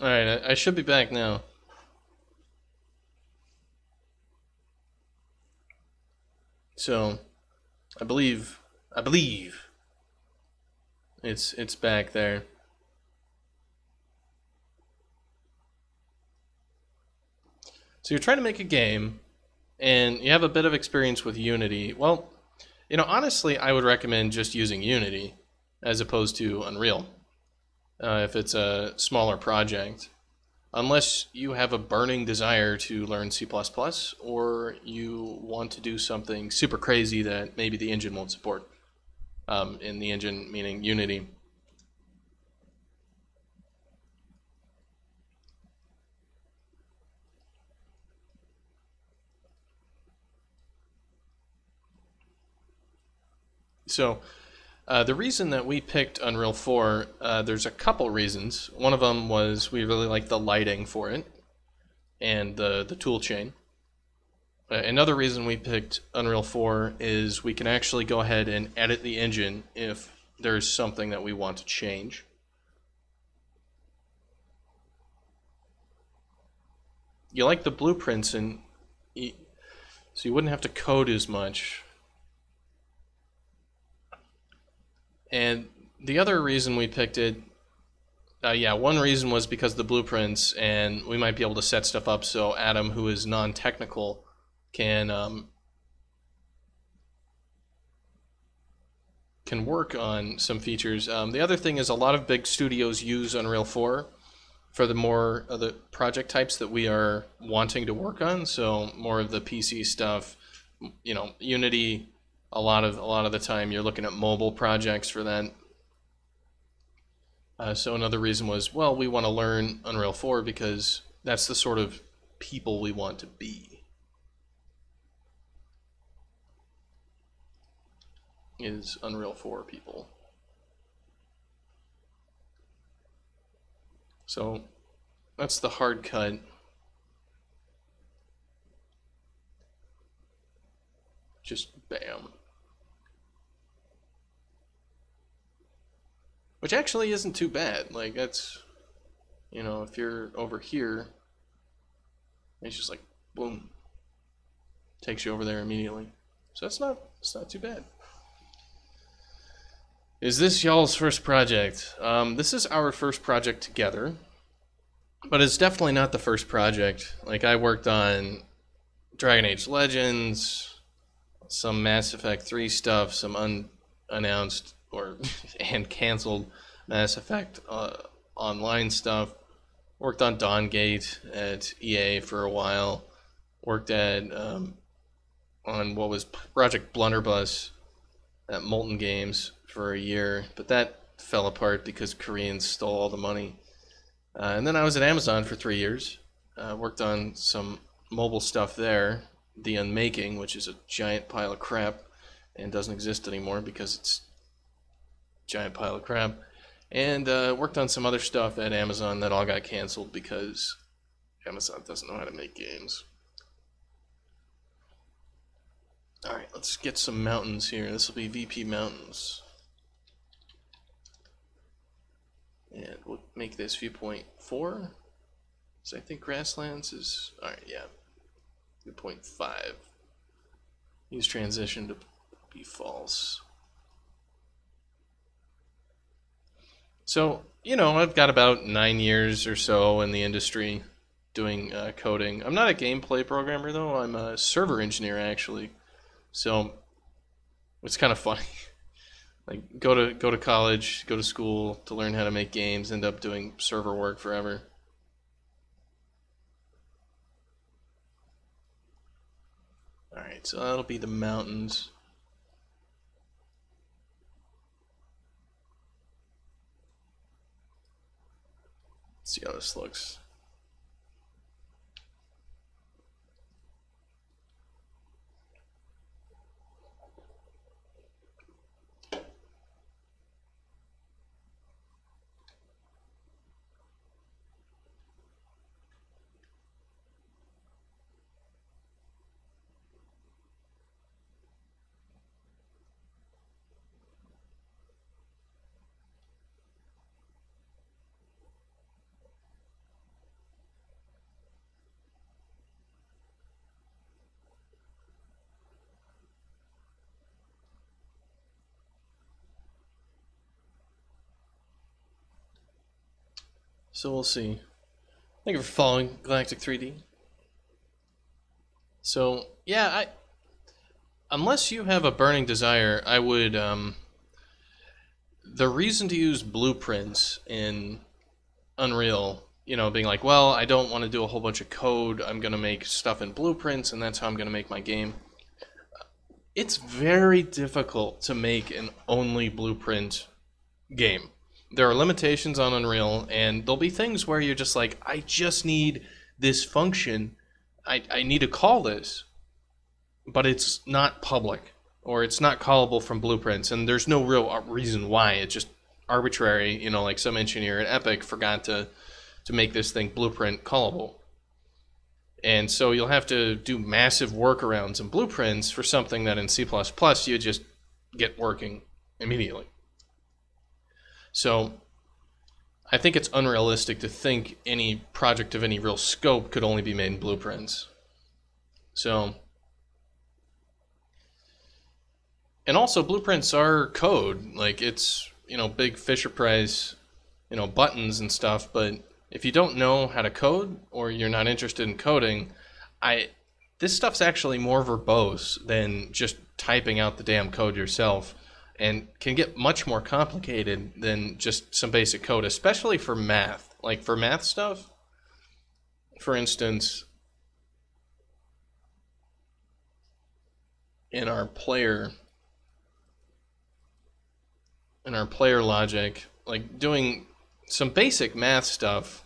Alright, I should be back now. So, I believe it's back there. So you're trying to make a game, and you have a bit of experience with Unity. Well, you know, honestly, I would recommend just using Unity as opposed to Unreal if it's a smaller project, unless you have a burning desire to learn C++ or you want to do something super crazy that maybe the engine won't support, in the engine meaning Unity. So the reason that we picked Unreal 4, there's a couple reasons. One of them was we really liked the lighting for it and the tool chain. Another reason we picked Unreal 4 is we can actually go ahead and edit the engine if there's something that we want to change. You like the blueprints, and so you wouldn't have to code as much. And the other reason we picked it, one reason was because the blueprints, and we might be able to set stuff up so Adam, who is non-technical, can work on some features. The other thing is a lot of big studios use Unreal 4 for the more of the project types that we are wanting to work on. So more of the PC stuff, you know, Unity. A lot of the time you're looking at mobile projects for that. So another reason was, well, we want to learn Unreal 4 because that's the sort of people we want to be. Is Unreal 4 people. So that's the hard cut. Just bam. Which actually isn't too bad. Like, that's, you know, if you're over here, it's just like, boom. Takes you over there immediately. So it's not too bad. Is this y'all's first project? This is our first project together. But it's definitely not the first project. Like, I worked on Dragon Age Legends, some Mass Effect 3 stuff, some unannounced or and canceled Mass Effect online stuff. Worked on Dawngate at EA for a while. Worked at on what was Project Blunderbuss at Molten Games for a year, but that fell apart because Koreans stole all the money. And then I was at Amazon for 3 years. Worked on some mobile stuff there. The Unmaking, which is a giant pile of crap and doesn't exist anymore because it's a giant pile of crap. And worked on some other stuff at Amazon that all got canceled because Amazon doesn't know how to make games. Alright, let's get some mountains here. This will be VP Mountains. And we'll make this viewpoint 4. So I think grasslands is... Alright, yeah. 2.5. Use transition to be false. So, you know, I've got about 9 years or so in the industry doing coding. I'm not a gameplay programmer, though. I'm a server engineer, actually. So it's kind of funny. Like, go to college, go to school to learn how to make games, end up doing server work forever. Alright, so that'll be the mountains. Let's see how this looks. So we'll see. Thank you for following Galactic 3D. So yeah, unless you have a burning desire, I would. The reason to use blueprints in Unreal, you know, being like, well, I don't want to do a whole bunch of code. I'm going to make stuff in blueprints, and that's how I'm going to make my game. It's very difficult to make an only blueprint game. There are limitations on Unreal, and there'll be things where you're just like, I just need this function. I need to call this, but it's not public, or it's not callable from blueprints, and there's no real reason why. It's just arbitrary, you know, like some engineer at Epic forgot to make this thing blueprint callable. And so you'll have to do massive workarounds and blueprints for something that in C++ you just get working immediately. So I think it's unrealistic to think any project of any real scope could only be made in blueprints. So, and also blueprints are code, like it's, you know, big Fisher Price, you know, buttons and stuff, but if you don't know how to code or you're not interested in coding, this stuff's actually more verbose than just typing out the damn code yourself, and can get much more complicated than just some basic code, especially for math. Like for math stuff, for instance, in our player logic, like doing some basic math stuff,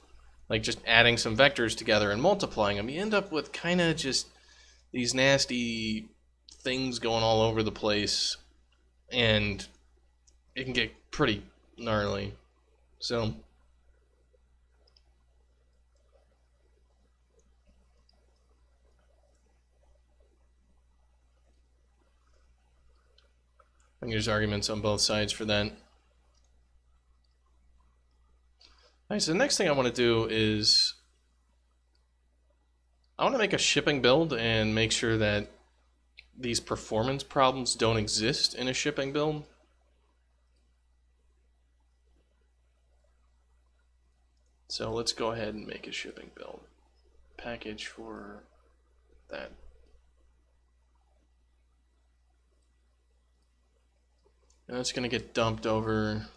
like just adding some vectors together and multiplying them, you end up with kind of just these nasty things going all over the place, and it can get pretty gnarly. So I think there's arguments on both sides for that. Alright, so the next thing I want to do is I want to make a shipping build and make sure that these performance problems don't exist in a shipping build. So let's go ahead and make a shipping build package for that. And that's going to get dumped over.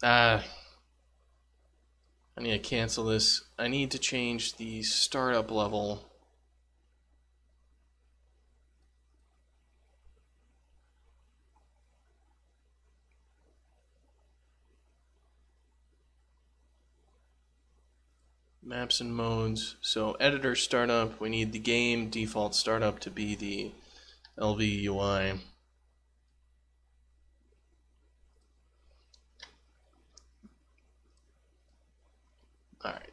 I need to cancel this. I need to change the startup level. Maps and modes. So editor startup, we need the game default startup to be the LVUI. All right.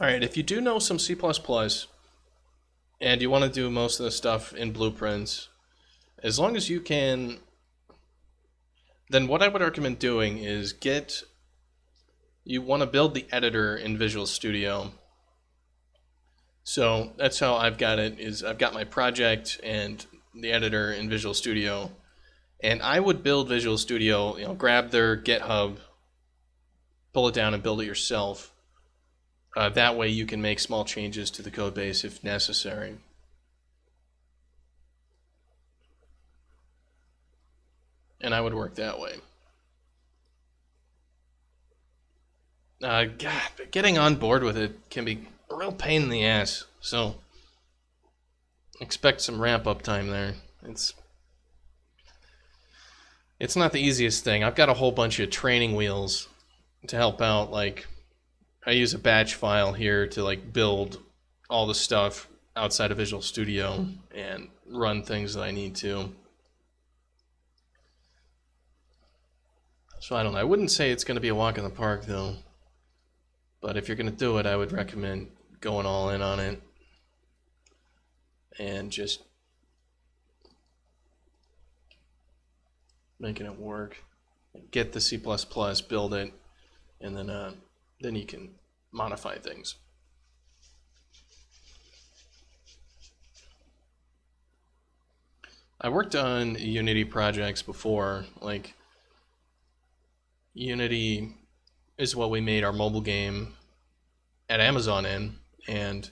All right, if you do know some C++ and you want to do most of the stuff in blueprints, as long as you can, then what I would recommend doing is you want to build the editor in Visual Studio. So that's how I've got it, is I've got my project and the editor in Visual Studio, and I would build Visual Studio, you know, grab their GitHub, pull it down and build it yourself. That way you can make small changes to the code base if necessary. And I would work that way. God, but getting on board with it can be a real pain in the ass, so expect some ramp-up time there. It's not the easiest thing. I've got a whole bunch of training wheels to help out. Like, I use a batch file here to like build all the stuff outside of Visual Studio and run things that I need to. So I don't know. I wouldn't say it's going to be a walk in the park, though. But if you're going to do it, I would recommend going all in on it. And just making it work. Get the C++, build it, and then you can modify things. I worked on Unity projects before. Like, Unity is what we made our mobile game at Amazon in, and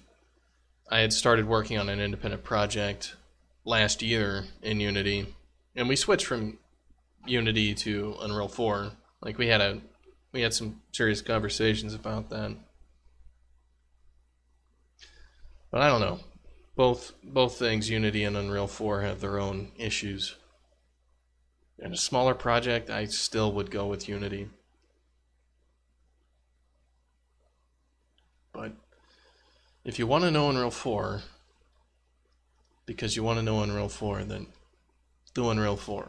I had started working on an independent project last year in Unity, and we switched from Unity to Unreal 4. Like, we had some serious conversations about that. But I don't know. Both things, Unity and Unreal 4, have their own issues. In a smaller project, I still would go with Unity. But if you want to know Unreal 4, because you want to know Unreal 4, then do Unreal 4.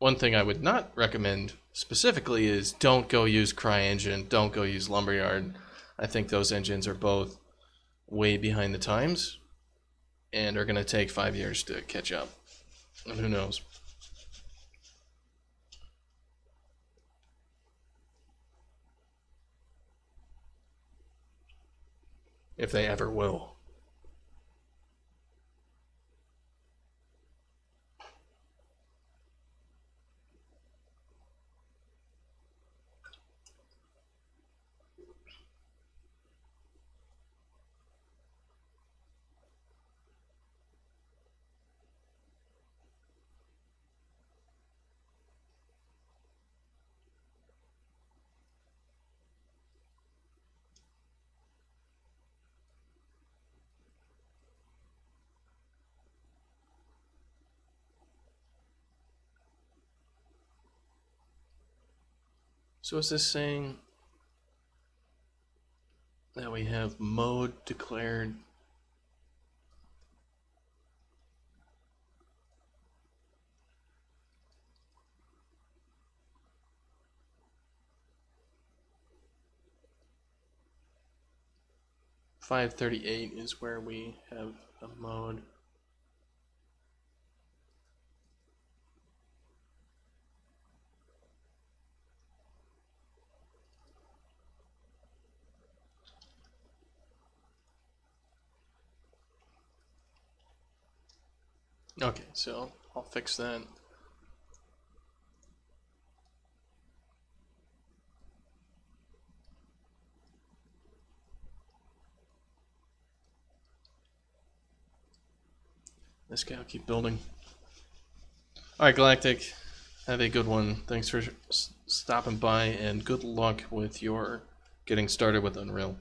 One thing I would not recommend specifically is don't go use CryEngine, don't go use Lumberyard. I think those engines are both way behind the times and are going to take 5 years to catch up. And who knows? If they ever will. So is this saying that we have mode declared? $538 is where we have a mode. Okay, so I'll fix that. This guy will keep building. All right, Galactic, have a good one. Thanks for stopping by, and good luck with your getting started with Unreal.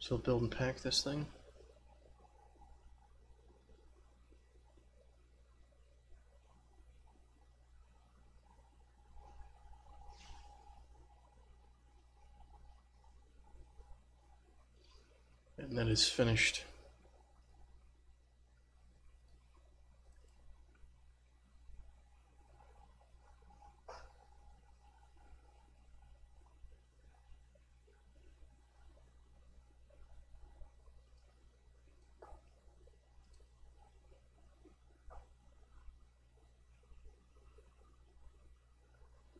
So build and pack this thing. And that is finished.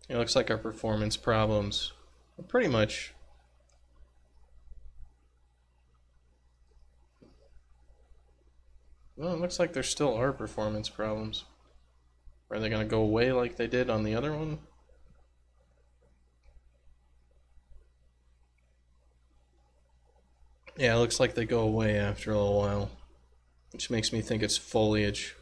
It looks like our performance problems are pretty much well, it looks like there still are performance problems. Are they going to go away like they did on the other one? Yeah, it looks like they go away after a little while, which makes me think it's foliage.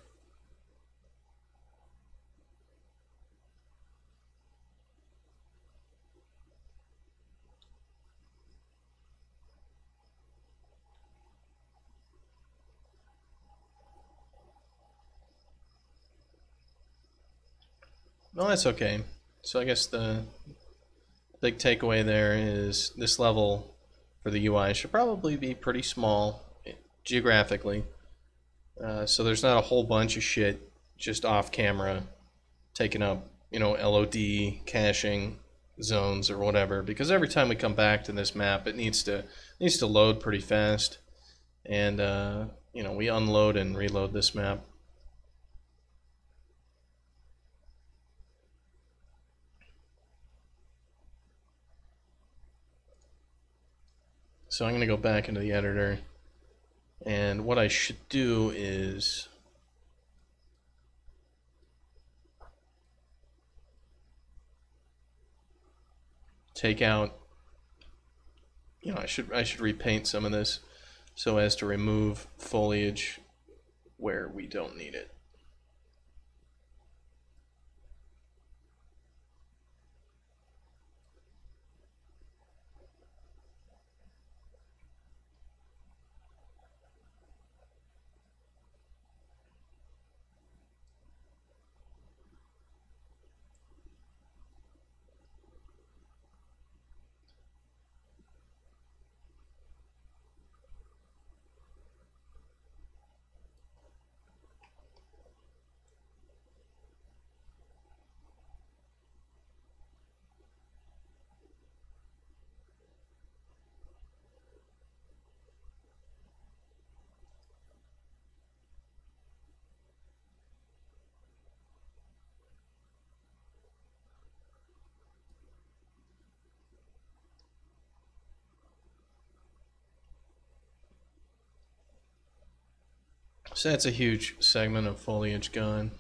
Well, that's okay. So I guess the big takeaway there is this level for the UI should probably be pretty small geographically. So there's not a whole bunch of shit just off camera taking up, you know, LOD caching zones or whatever, because every time we come back to this map it needs to load pretty fast, and you know, we unload and reload this map. So I'm going to go back into the editor, and what I should do is take out, you know, I should repaint some of this so as to remove foliage where we don't need it. So that's a huge segment of foliage gone.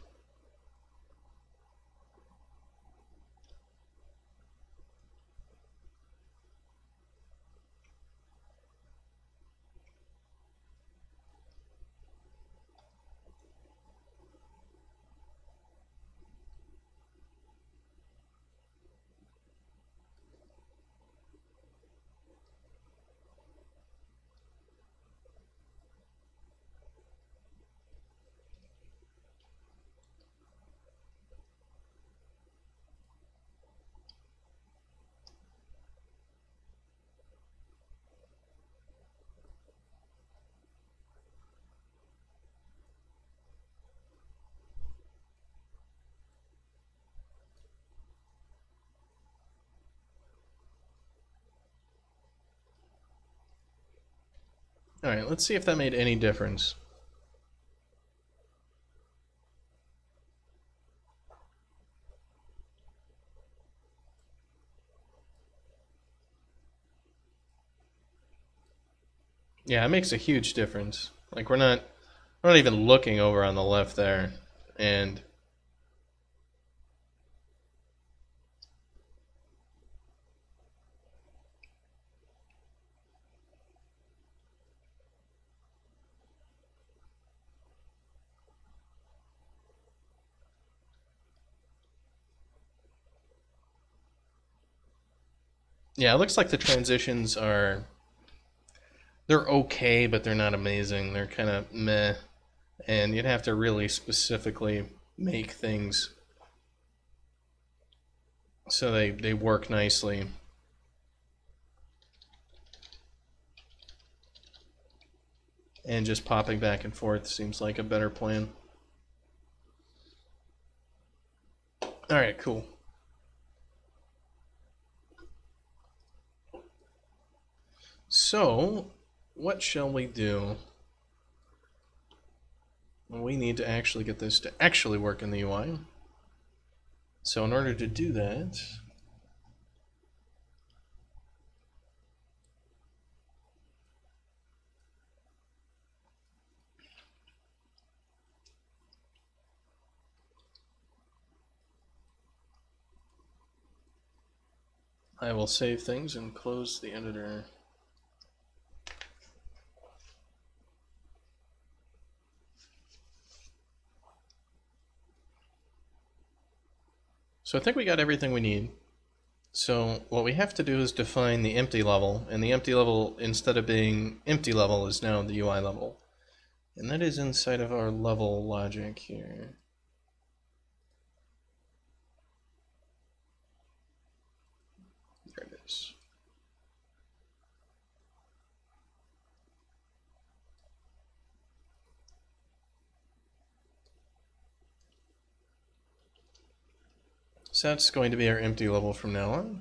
All right, let's see if that made any difference. Yeah, it makes a huge difference. Like we're not even looking over on the left there, and yeah, it looks like the transitions are, they're okay, but they're not amazing. They're kind of meh, and you'd have to really specifically make things so they work nicely. And just popping back and forth seems like a better plan. All right, cool. So, what shall we do? We need to actually get this to actually work in the UI. So in order to do that, I will save things and close the editor. So I think we got everything we need. So what we have to do is define the empty level, and the empty level, instead of being empty level, is now the UI level. And that is inside of our level logic here. There it is. So that's going to be our empty level from now on.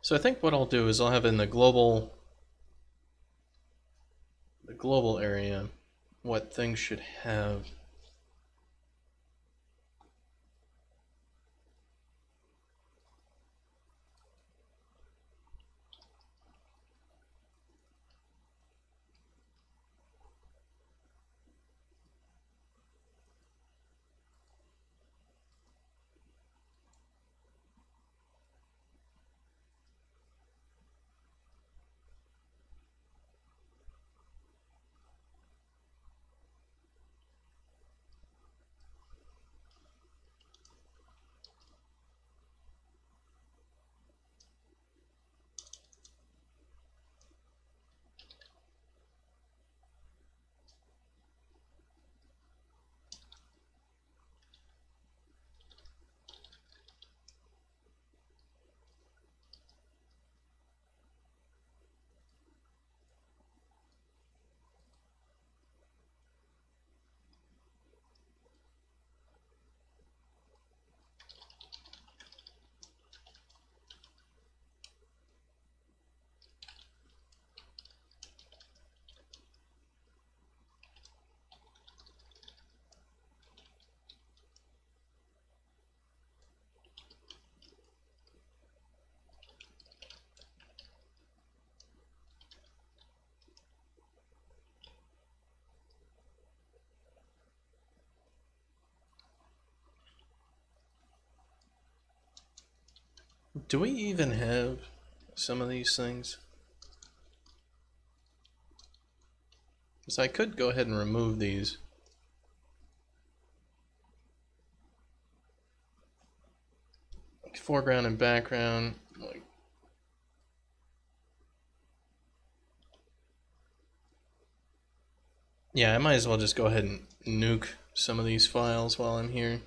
So I think what I'll do is I'll have in the global area what things should have. Do we even have some of these things? Because I could go ahead and remove these. Like foreground and background. Like yeah, I might as well just go ahead and nuke some of these files while I'm here.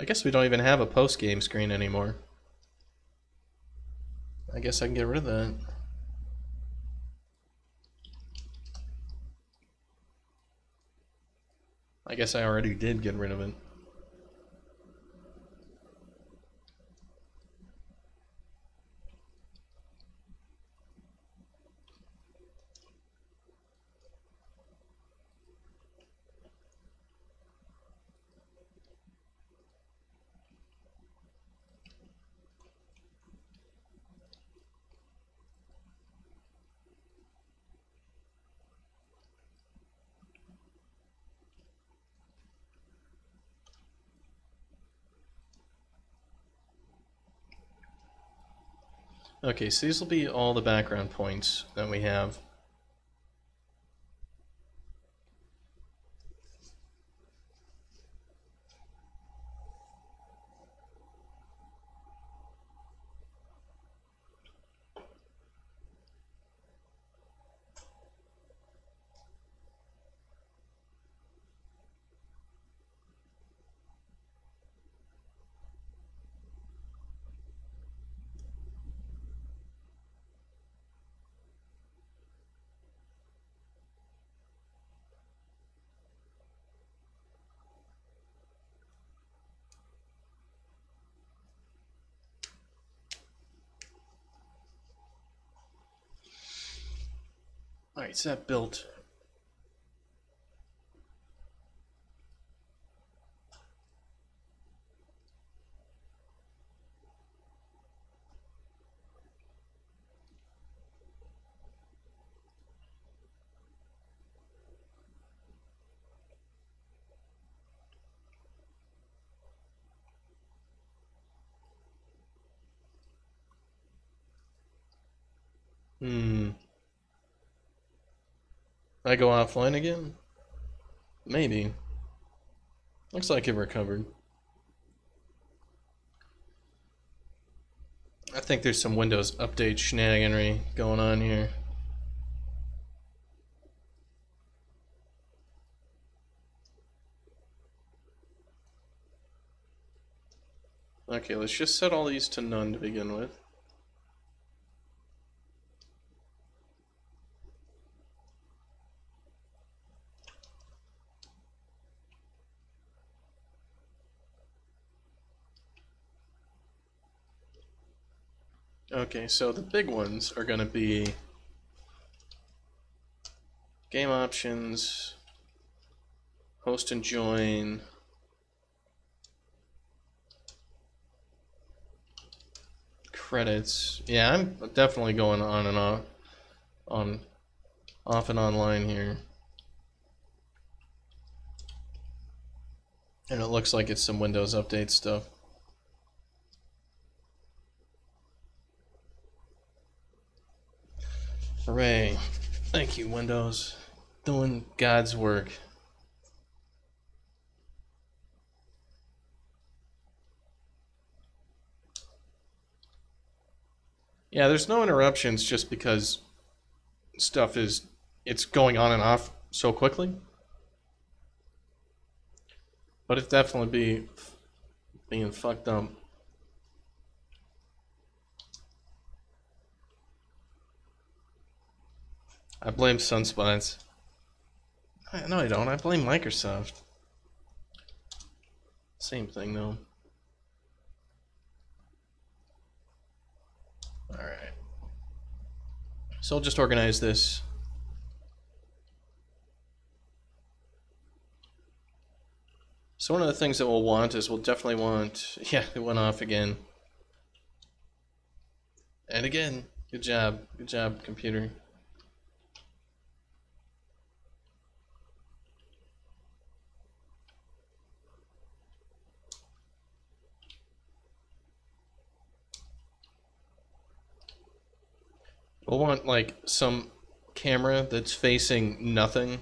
I guess we don't even have a post-game screen anymore. I guess I can get rid of that. I guess I already did get rid of it. Okay, so these will be all the background points that we have. Alright, so that built. I go offline again? Maybe. Looks like it recovered. I think there's some Windows update shenaniganry going on here. Okay, let's just set all these to none to begin with. Okay, so the big ones are going to be game options, host and join, credits. Yeah, I'm definitely going off and online here. And it looks like it's some Windows update stuff. Hooray. Thank you, Windows. Doing God's work. Yeah, there's no interruptions just because stuff is, it's going on and off so quickly. But it's definitely being fucked up. I blame sunspots. No, I don't. I blame Microsoft. Same thing, though. Alright. So I'll just organize this. So one of the things that we'll want is we'll definitely want... Yeah, it went off again. And again. Good job. Good job, computer. We'll want like some camera that's facing nothing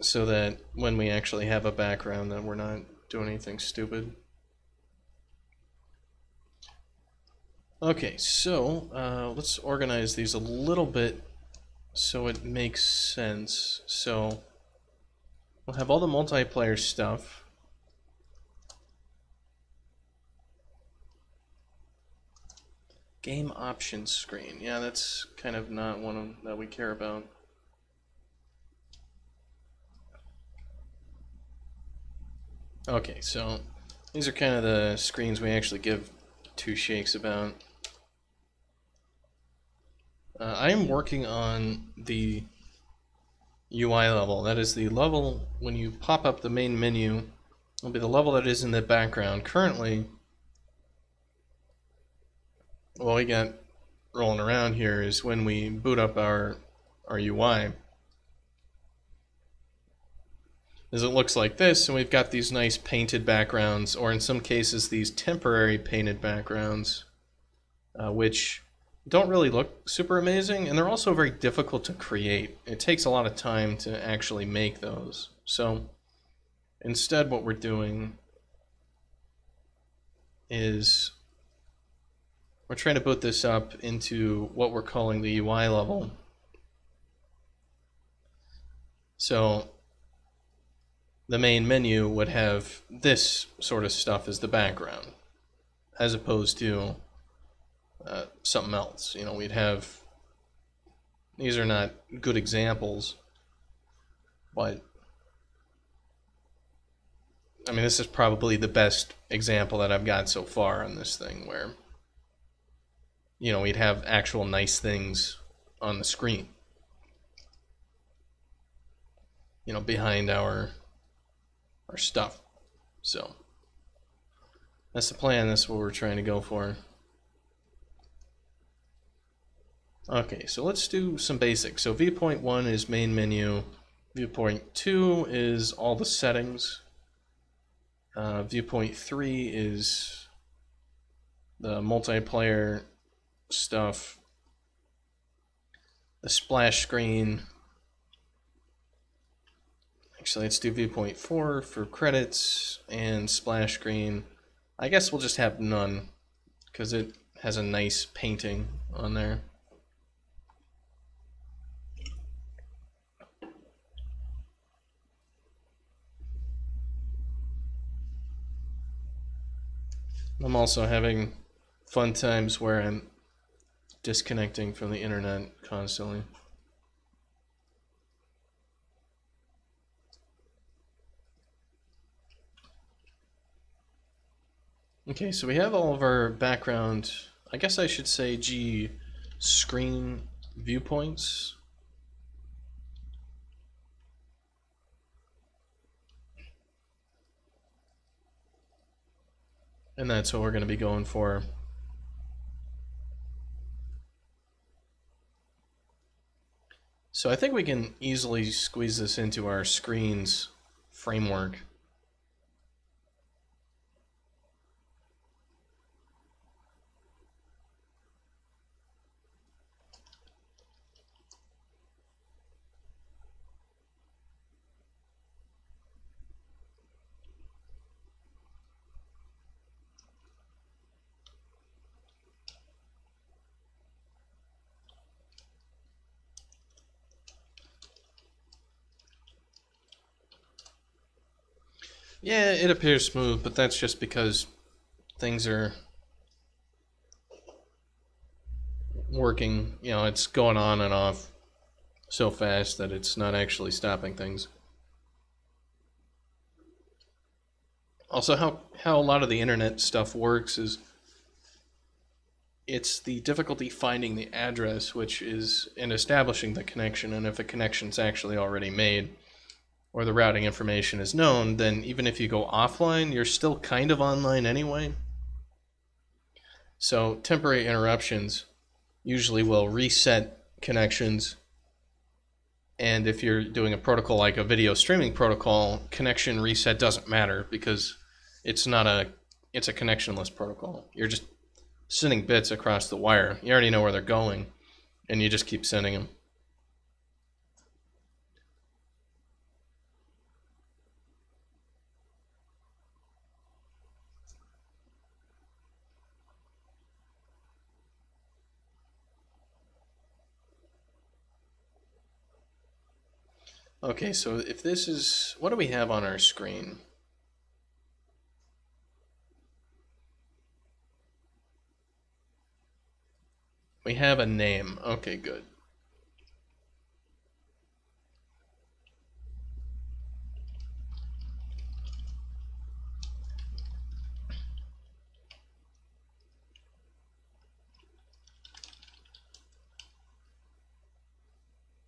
so that when we actually have a background that we're not doing anything stupid. Okay, so let's organize these a little bit so it makes sense. So we'll have all the multiplayer stuff. Game options screen. Yeah, that's kind of not one of, that we care about. Okay, so these are kind of the screens we actually give two shakes about. I am working on the UI level. That is the level when you pop up the main menu. It'll be the level that is in the background. Currently, what we got rolling around here is when we boot up our UI. As it looks like this, and we've got these nice painted backgrounds, or in some cases these temporary painted backgrounds, which don't really look super amazing, and they're also very difficult to create. It takes a lot of time to actually make those. So instead what we're doing is we're trying to boot this up into what we're calling the UI level. So the main menu would have this sort of stuff as the background, as opposed to something else. You know, we'd have, these are not good examples, but I mean, this is probably the best example that I've got so far on this thing, where, you know, we'd have actual nice things on the screen, you know, behind our stuff. So that's the plan, that's what we're trying to go for. Okay, so let's do some basics. So viewpoint 1 is main menu, viewpoint 2 is all the settings, viewpoint 3 is the multiplayer stuff, the splash screen. Actually, let's do viewpoint 4 for credits and splash screen. I guess we'll just have none because it has a nice painting on there. I'm also having fun times where I'm disconnecting from the internet constantly. Okay, so we have all of our background, I guess I should say screen viewpoints. And that's what we're going to be going for. So I think we can easily squeeze this into our screens framework. Yeah, it appears smooth, but that's just because things are working. You know, it's going on and off so fast that it's not actually stopping things. Also, how a lot of the internet stuff works is it's the difficulty finding the address, which is in establishing the connection, and if a connection's actually already made, or the routing information is known, then even if you go offline, you're still kind of online anyway. So temporary interruptions usually will reset connections. And if you're doing a protocol like a video streaming protocol, connection reset doesn't matter because it's not a, it's a connectionless protocol. You're just sending bits across the wire. You already know where they're going, and you just keep sending them. Okay, so if this is, what do we have on our screen? We have a name. Okay, good.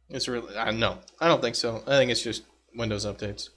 It's really, no, I don't think so. I think it's just Windows updates.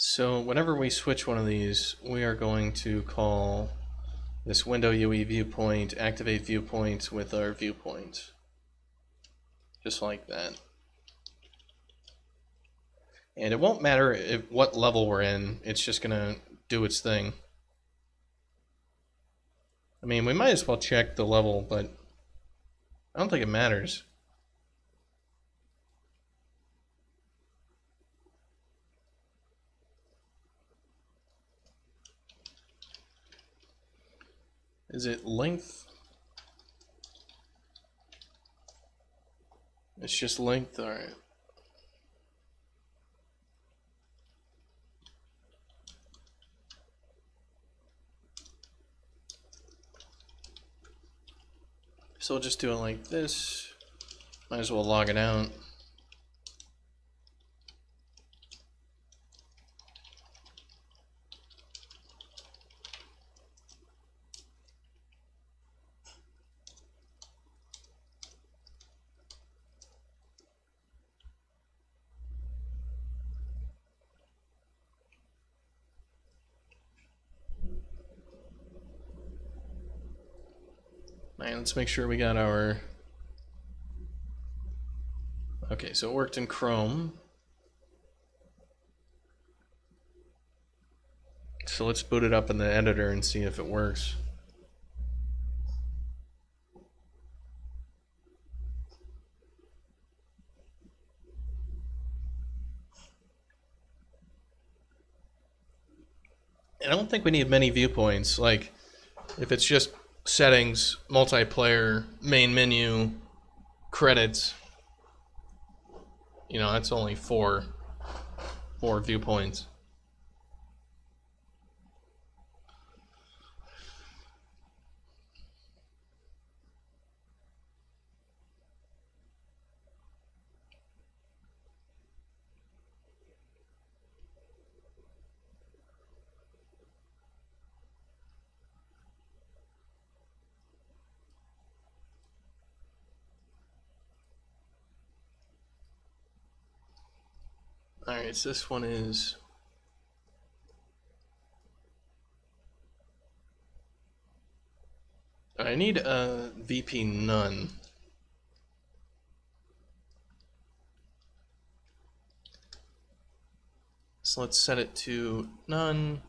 So whenever we switch one of these, we are going to call this window UE viewpoint, activate viewpoint with our viewpoint. Just like that. And it won't matter if, what level we're in, it's just gonna do its thing. I mean, we might as well check the level, but I don't think it matters. Is it length? It's just length, all right. So we'll just do it like this. Might as well log it out. Let's make sure we got our... Okay, so it worked in Chrome. So let's boot it up in the editor and see if it works. And I don't think we need many viewpoints. Like, if it's just settings, multiplayer, main menu, credits. You know, that's only four viewpoints. Alright, so this one is I need a VP none. So let's set it to none,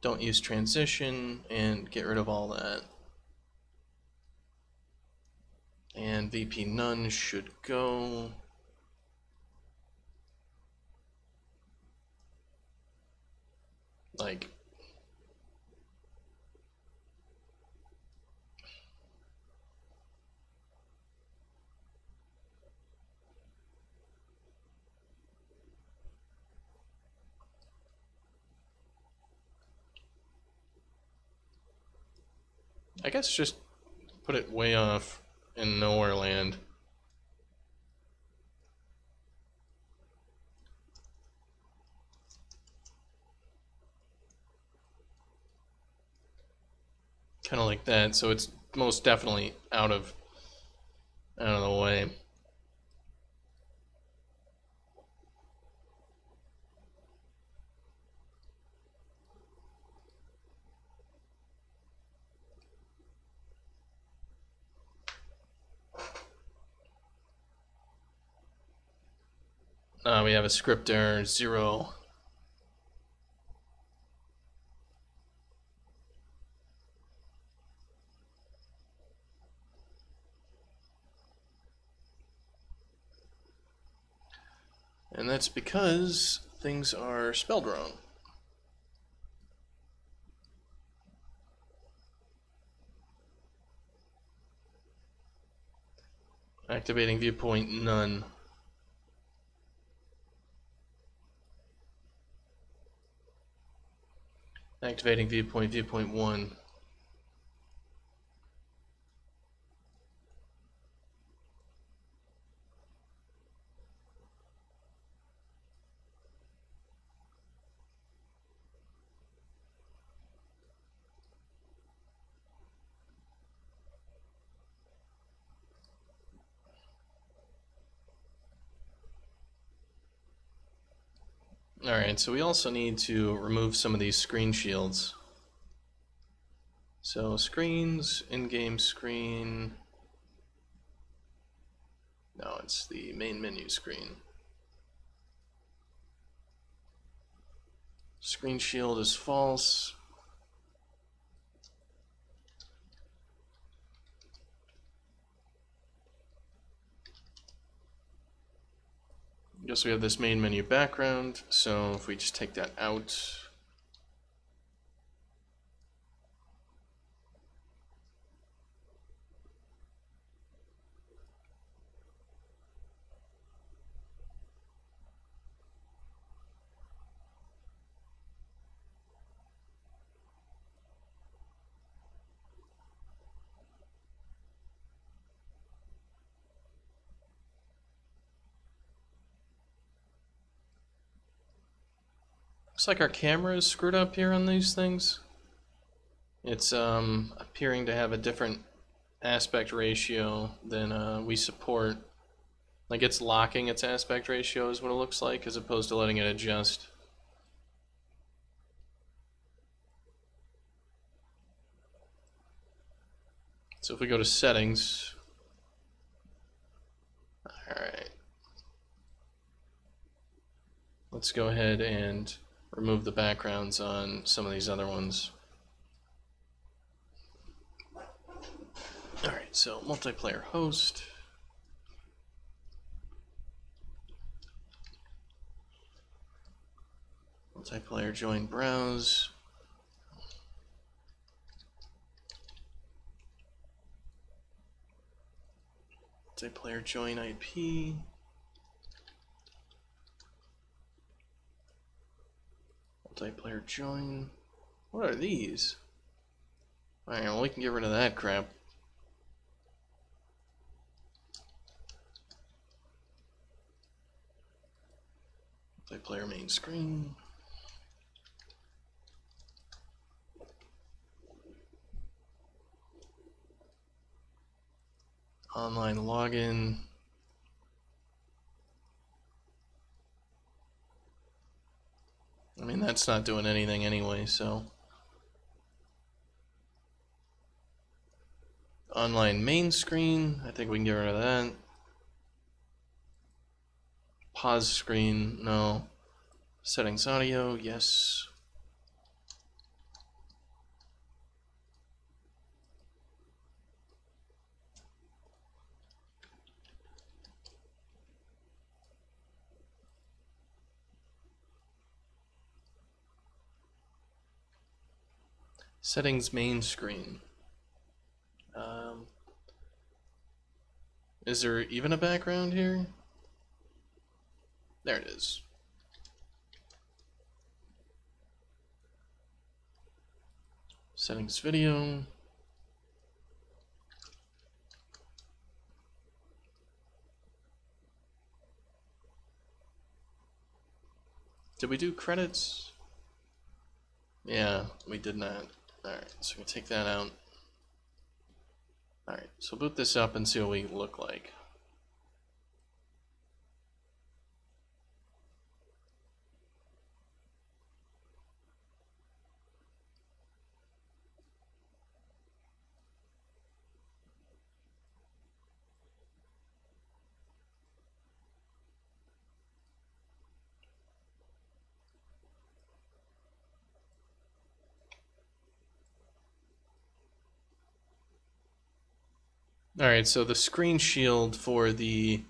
don't use transition, and get rid of all that. And VP none should go. Like, I guess just put it way off in nowhere land. Kind of like that, so it's most definitely out of the way. We have a script error 0. And that's because things are spelled wrong. Activating viewpoint, none. Activating viewpoint, viewpoint 1. Alright, so we also need to remove some of these screen shields. So screens, in-game screen. No, it's the main menu screen. Screen shield is false. Just we have this main menu background, so if we just take that out. Looks like our camera is screwed up here on these things. It's appearing to have a different aspect ratio than we support. Like it's locking its aspect ratio is what it looks like, as opposed to letting it adjust. So if we go to settings, all right, let's go ahead and remove the backgrounds on some of these other ones. All right, so multiplayer host. Multiplayer join browse. Multiplayer join IP. Multiplayer join. What are these? Alright, well, we can get rid of that crap. Multiplayer main screen. Online login. I mean, that's not doing anything anyway, so. Online main screen, I think we can get rid of that. Pause screen, no. Settings audio, yes. Settings main screen. Is there even a background here? There it is. Settings video. Did we do credits? Yeah, we did not. Alright, so we take that out. Alright, so boot this up and see what we look like. All right, so the screen shield for the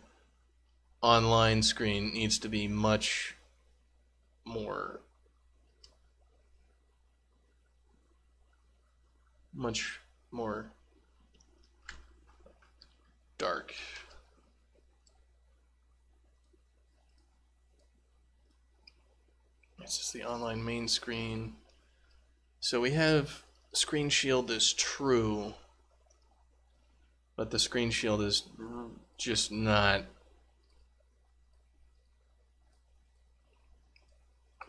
online screen needs to be much more, dark. This is the online main screen. So we have screen shield is true, but the screen shield is just not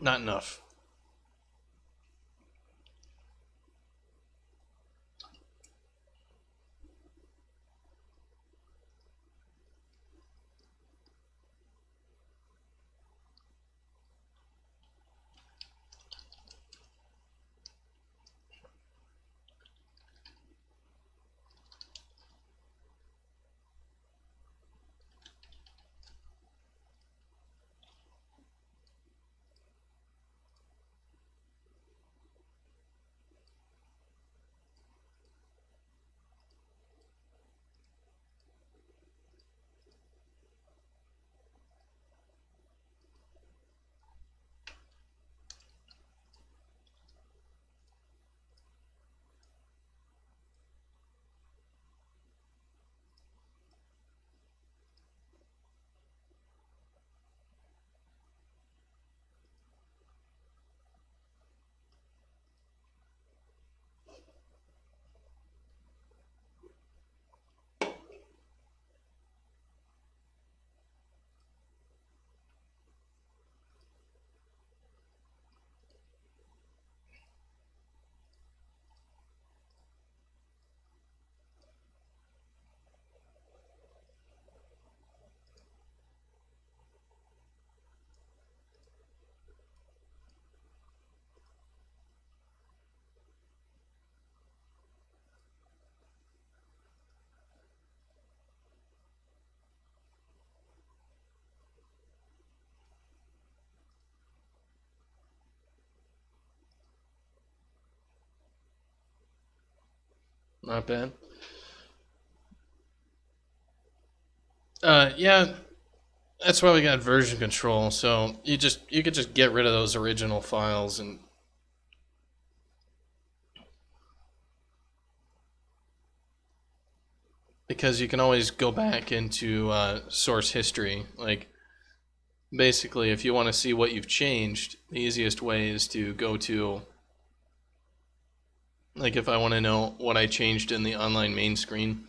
enough. Not bad. Yeah, that's why we got version control. So you could just get rid of those original files and because you can always go back into source history. Like basically, if you want to see what you've changed, the easiest way is to go to. Like if I want to know what I changed in the online main screen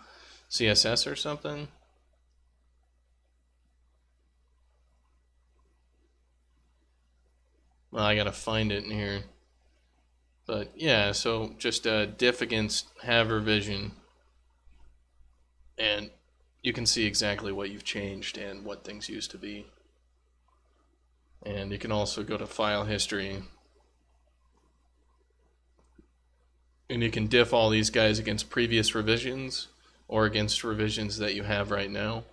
CSS or something. Well, I gotta find it in here. But yeah, so just diff against have revision. And you can see exactly what you've changed and what things used to be. And you can also go to file history. And you can diff all these guys against previous revisions or against revisions that you have right now.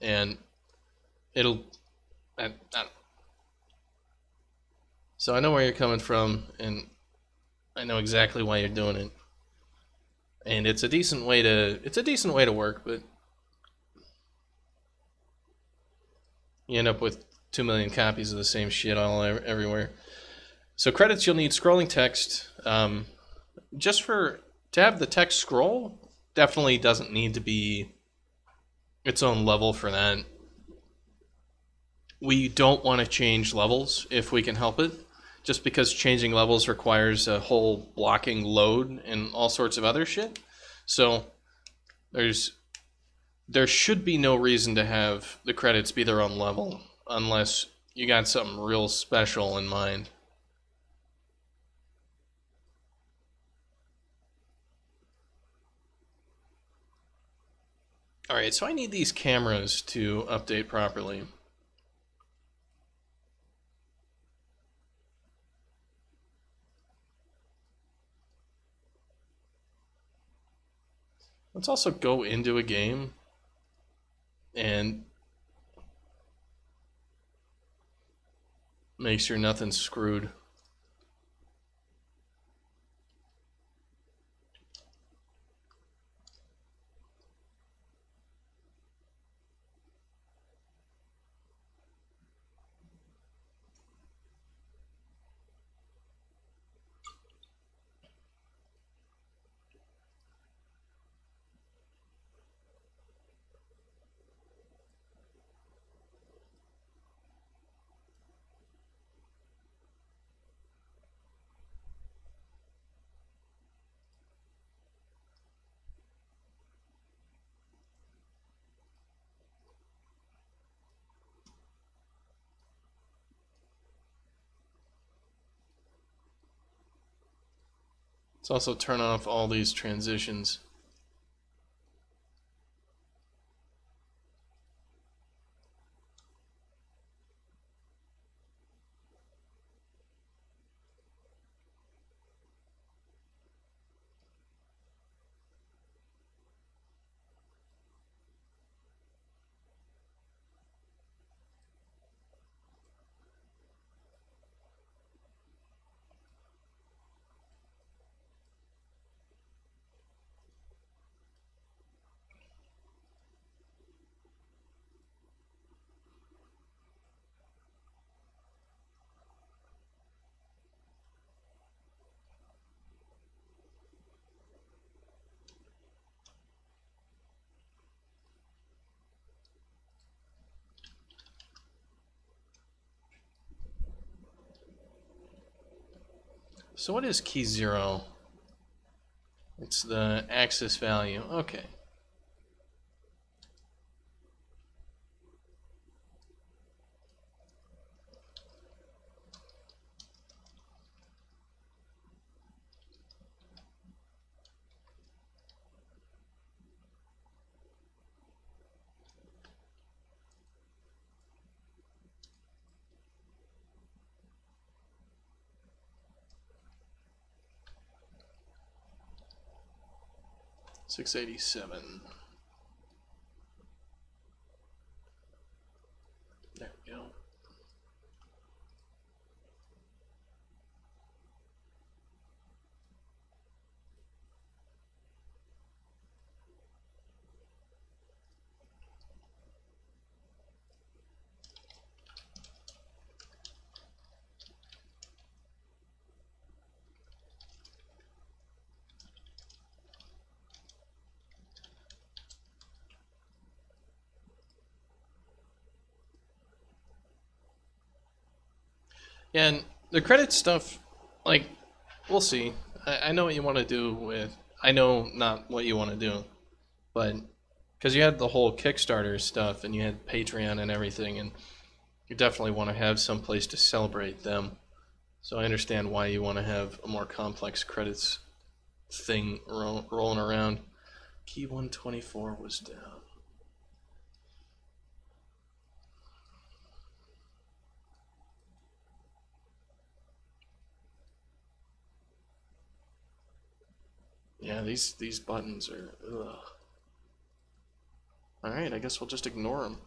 And it'll... I don't know. So I know where you're coming from, and I know exactly why you're doing it. And it's a decent way to... It's a decent way to work, but... You end up with 2 million copies of the same shit all everywhere. So credits, you'll need scrolling text. Just to have the text scroll, definitely doesn't need to be its own level for that. We don't want to change levels if we can help it, just because changing levels requires a whole blocking load and all sorts of other shit. So there should be no reason to have the credits be their own level, unless you got something real special in mind. All right, so I need these cameras to update properly. Let's also go into a game and make sure nothing's screwed. Let's also turn off all these transitions. So what is key 0? It's the axis value. Okay. $687. There we go. And the credit stuff, like, we'll see. I know what you want to do with... I know not what you want to do, but... Because you had the whole Kickstarter stuff, and you had Patreon and everything, and you definitely want to have some place to celebrate them. So I understand why you want to have a more complex credits thing rolling around. Key 124 was down. Yeah, these buttons are, ugh. All right, I guess we'll just ignore them.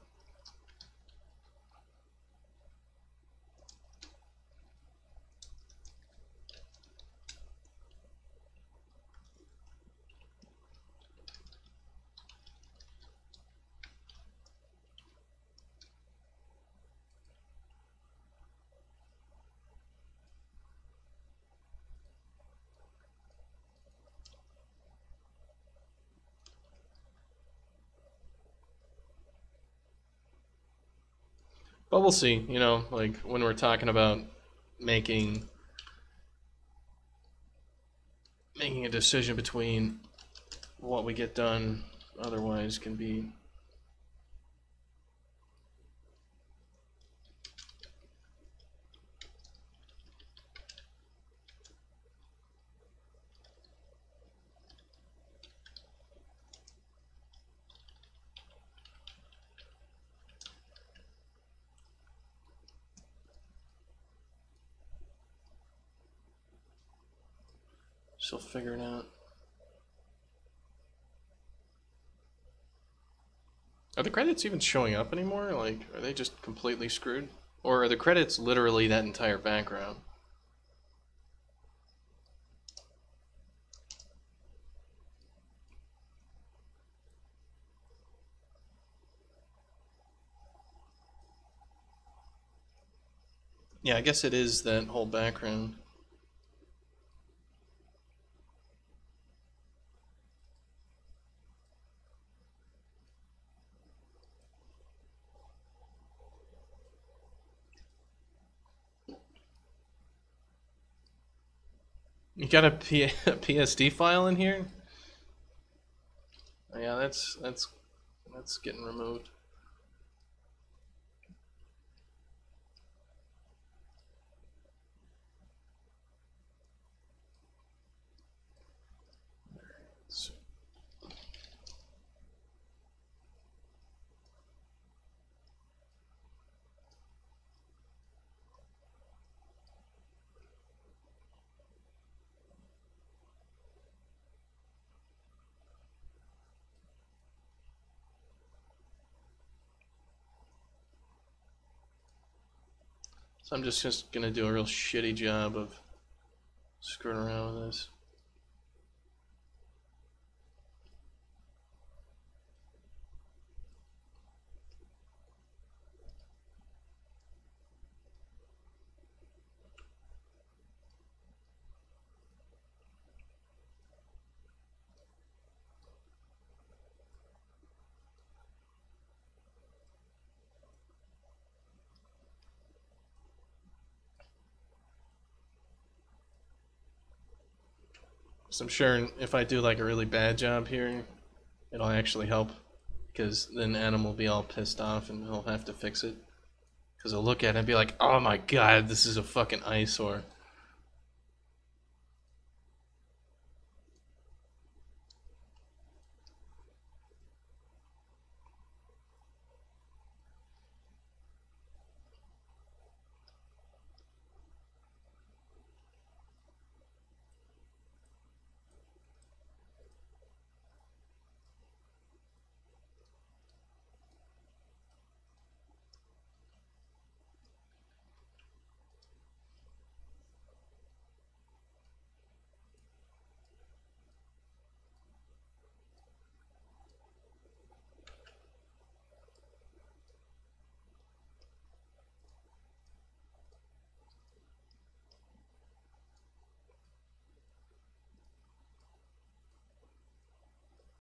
But we'll see, you know, like when we're talking about making a decision between what we get done otherwise can be still figuring out. Are the credits even showing up anymore? Like, are they just completely screwed? Or are the credits literally that entire background? Yeah, I guess it is that whole background. You got a PSD file in here? Oh, yeah, that's getting removed. So I'm just going to do a real shitty job of screwing around with this. So I'm sure if I do like a really bad job here, it'll actually help, because then Adam will be all pissed off and he'll have to fix it. Because he'll look at it and be like, oh my god, this is a fucking eyesore.